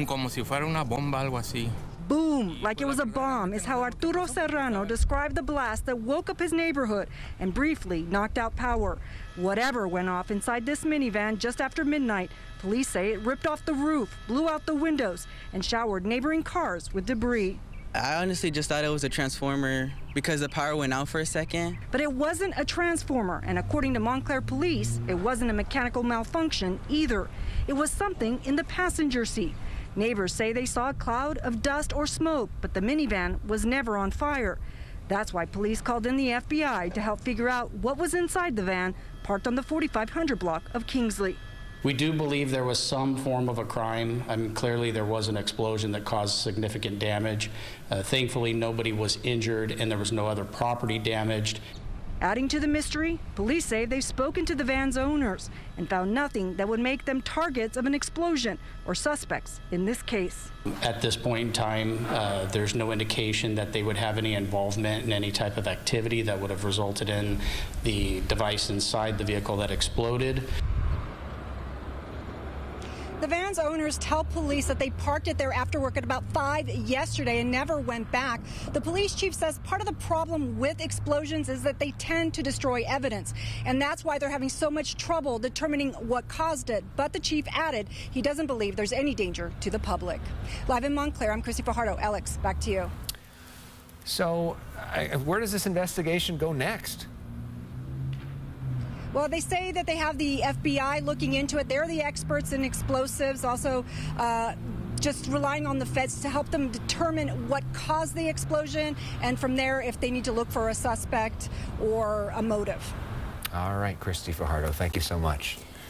boom, como si fuera una bomba, algo así. Boom, like it was a bomb, is how Arturo Serrano described the blast that woke up his neighborhood and briefly knocked out power. Whatever went off inside this minivan just after midnight, police say it ripped off the roof, blew out the windows, and showered neighboring cars with debris. I honestly just thought it was a transformer because the power went out for a second. But it wasn't a transformer, and according to Montclair police, it wasn't a mechanical malfunction either. It was something in the passenger seat. Neighbors say they saw a cloud of dust or smoke, but the minivan was never on fire. That's why police called in the FBI to help figure out what was inside the van parked on the 4500 block of Kingsley. We do believe there was some form of a crime. I mean, clearly there was an explosion that caused significant damage. Thankfully, nobody was injured and there was no other property damaged. Adding to the mystery, police say they've spoken to the van's owners and found nothing that would make them targets of an explosion or suspects in this case. At this point in time, there's no indication that they would have any involvement in any type of activity that would have resulted in the device inside the vehicle that exploded. The van's owners tell police that they parked it there after work at about 5 yesterday and never went back. The police chief says part of the problem with explosions is that they tend to destroy evidence, and that's why they're having so much trouble determining what caused it. But the chief added he doesn't believe there's any danger to the public. Live in Montclair, I'm Christy Fajardo. Alex, back to you. So where does this investigation go next? Well, they say that they have the FBI looking into it. They're the experts in explosives, also just relying on the feds to help them determine what caused the explosion, and from there, if they need to look for a suspect or a motive. All right, Christy Fajardo, thank you so much.